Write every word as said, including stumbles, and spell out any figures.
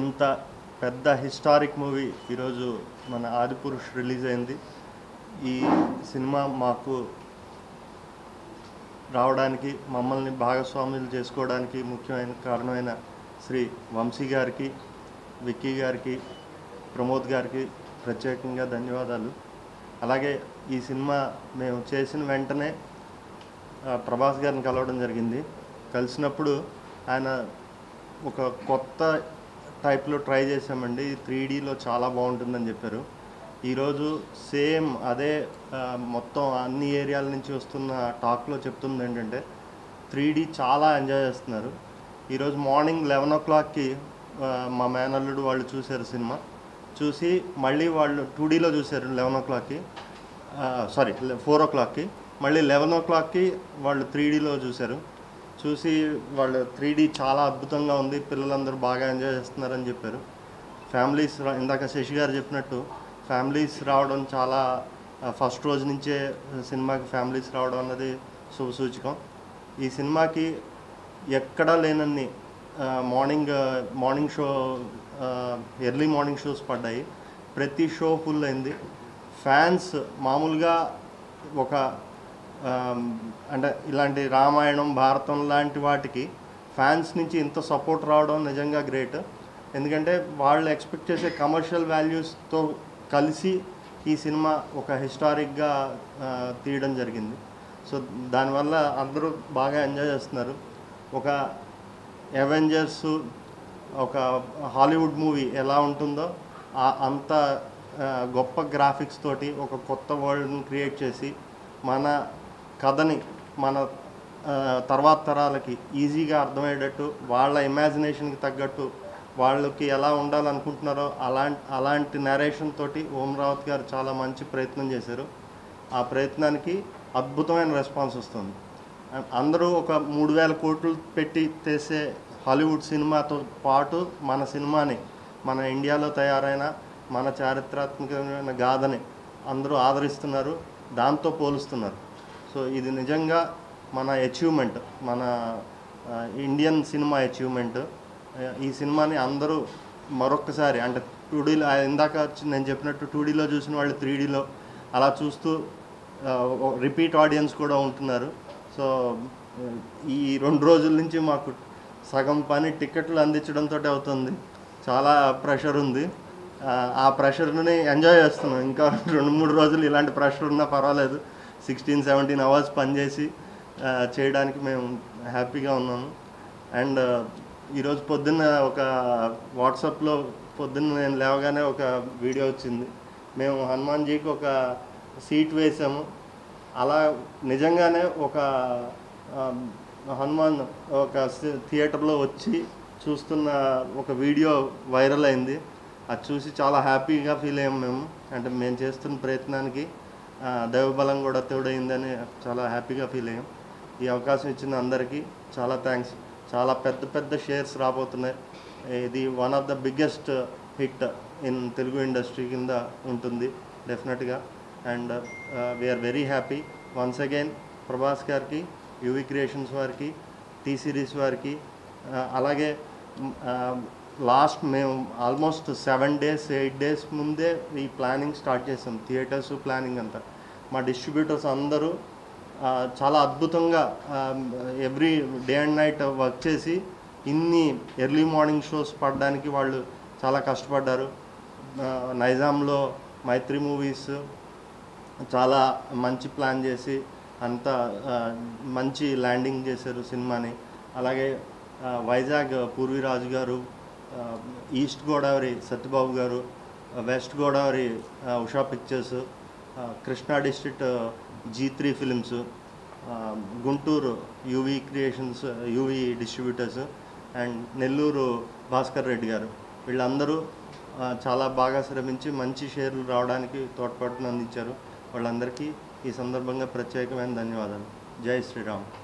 ఇంత పెద్ద historic movie ఈరోజు మన ఆదిపురుష్ రిలీజ్ అయింది. ఈ సినిమా మాకు రావడానికి మమ్మల్ని భాగస్వాములు చేసుకోవడానికి ముఖ్యమైన కారణమైన శ్రీ వంశీ గారికి విక్కీ గారికి ప్రమోద్ గారికి ప్రత్యేకంగా ధన్యవాదాలు. అలాగే ఈ సినిమా మేము చేసిన వెంటనే ప్రభాస్ గారిని కలవడం జరిగింది. కలిసినప్పుడు ఆయన ఒక కొత్త టైప్లో ట్రై చేసామండి, త్రీ డీలో చాలా బాగుంటుందని చెప్పారు. ఈరోజు సేమ్ అదే మొత్తం అన్ని ఏరియాల నుంచి వస్తున్న టాక్లో చెప్తుంది ఏంటంటే త్రీ డీ చాలా ఎంజాయ్ చేస్తున్నారు. ఈరోజు మార్నింగ్ లెవెన్ ఓ క్లాక్కి మా మేనల్లుడు వాళ్ళు చూశారు సినిమా. చూసి మళ్ళీ వాళ్ళు టూ డీలో చూశారు లెవెన్ ఓ క్లాక్కి సారీ ఫోర్ ఓ క్లాక్కి మళ్ళీ లెవెన్ ఓ క్లాక్కి వాళ్ళు త్రీ డీలో చూశారు. చూసి వాళ్ళు త్రీ డీ చాలా అద్భుతంగా ఉంది, పిల్లలందరూ బాగా ఎంజాయ్ చేస్తున్నారని చెప్పారు. ఫ్యామిలీస్ ఇందాక శశి గారు చెప్పినట్టు ఫ్యామిలీస్ రావడం చాలా ఫస్ట్ రోజు నుంచే సినిమాకి ఫ్యామిలీస్ రావడం అన్నది శుభసూచకం. ఈ సినిమాకి ఎక్కడా లేనన్ని morning morning show early morning shows పడ్డాయి, ప్రతి షో ఫుల్ అయింది. ఫ్యాన్స్ మామూలుగా ఒక అంటే ఇలాంటి రామాయణం భారతం లాంటి వాటికి ఫ్యాన్స్ నుంచి ఇంత సపోర్ట్ రావడం నిజంగా గ్రేట్. ఎందుకంటే వాళ్ళు ఎక్స్పెక్ట్ చేసే కమర్షియల్ వాల్యూస్తో కలిసి ఈ సినిమా ఒక హిస్టారిక్గా తీయడం జరిగింది. సో దానివల్ల అందరూ బాగా ఎంజాయ్ చేస్తున్నారు. ఒక అవెంజర్స్ ఒక హాలీవుడ్ మూవీ ఎలా ఉంటుందో అంత గొప్ప గ్రాఫిక్స్ తోటి ఒక కొత్త వరల్డ్ని క్రియేట్ చేసి మన కథని మన తర్వాత తరాలకి ఈజీగా అర్థమయ్యేటట్టు వాళ్ళ ఇమాజినేషన్కి తగ్గట్టు వాళ్ళకి ఎలా ఉండాలనుకుంటున్నారో అలా అలాంటి నరేషన్ తోటి ఓం రావుత్ గారు చాలా మంచి ప్రయత్నం చేశారు. ఆ ప్రయత్నానికి అద్భుతమైన రెస్పాన్స్ వస్తుంది. అందరూ ఒక మూడు వేల కోట్లు పెట్టి చేసే హాలీవుడ్ సినిమాతో పాటు మన సినిమాని మన ఇండియాలో తయారైన మన చారిత్రాత్మకమైన గాథని అందరూ ఆదరిస్తున్నారు, దాంతో పోలుస్తున్నారు. సో ఇది నిజంగా మన అచీవ్మెంట్, మన ఇండియన్ సినిమా అచీవ్మెంట్. ఈ సినిమాని అందరూ మరొక్కసారి అంటే టూడీలో ఇందాక నేను చెప్పినట్టు టూడీలో చూసిన వాళ్ళు త్రీ డీలో అలా చూస్తూ రిపీట్ ఆడియన్స్ కూడా ఉంటున్నారు. సో ఈ రెండు రోజుల నుంచి మాకు సగం పని టికెట్లు అందించడంతో అవుతుంది, చాలా ప్రెషర్ ఉంది. ఆ ప్రెషర్ని ఎంజాయ్ చేస్తున్నాం. ఇంకా రెండు మూడు రోజులు ఇలాంటి ప్రెషర్ ఉన్నా పర్వాలేదు, సిక్స్టీన్ సెవెంటీన్ అవర్స్ పనిచేసి చేయడానికి మేము హ్యాపీగా ఉన్నాము. అండ్ ఈరోజు పొద్దున్న ఒక వాట్సాప్లో పొద్దున్న నేను లేవగానే ఒక వీడియో వచ్చింది, మేము హనుమాన్జీకి ఒక సీట్ వేసాము. అలా నిజంగానే ఒక హనుమాన్ ఒక థియేటర్లో వచ్చి చూస్తున్న ఒక వీడియో వైరల్ అయింది. అది చూసి చాలా హ్యాపీగా ఫీల్ అయ్యాము మేము. అంటే మేము చేస్తున్న ప్రయత్నానికి దైవబలం కూడా తోడైందని చాలా హ్యాపీగా ఫీల్ అయ్యాం. ఈ అవకాశం ఇచ్చిన అందరికీ చాలా థ్యాంక్స్. చాలా పెద్ద పెద్ద షేర్స్ రాబోతున్నాయి. ఇది one of the biggest hit in Telugu industry కింద ఉంటుంది డెఫినెట్గా. And we are very happy once again Prabhas గారికి, యూవీ క్రియేషన్స్ వారికి, టీ సిరీస్ వారికి. అలాగే లాస్ట్ మేము almost seven days eight days ముందే ఈ ప్లానింగ్ స్టార్ట్ చేసాం, థియేటర్స్ ప్లానింగ్ అంతా. మా డిస్ట్రిబ్యూటర్స్ అందరూ చాలా అద్భుతంగా every day and night work చేసి ఇన్ని ఎర్లీ మార్నింగ్ షోస్ పడడానికి వాళ్ళు చాలా కష్టపడ్డారు. నైజాంలో మైత్రి మూవీస్ చాలా మంచి ప్లాన్ చేసి అంత మంచి ల్యాండింగ్ చేశారు సినిమాని. అలాగే వైజాగ్ పూర్వి రాజు గారు, ఈస్ట్ గోదావరి సత్య బాబు గారు, west Godavari Usha pictures, Krishna district G three Films, Guntur UV Creations UV distributors, and Nellore Bhaskar Reddy గారు. వీళ్ళందరూ చాలా బాగా శ్రమించి మంచి షేర్లు రావడానికి తోడ్పాటును అందించారు. వాళ్ళందరికీ ఈ సందర్భంగా ప్రత్యేకమైన ధన్యవాదాలు. జై శ్రీరామ్.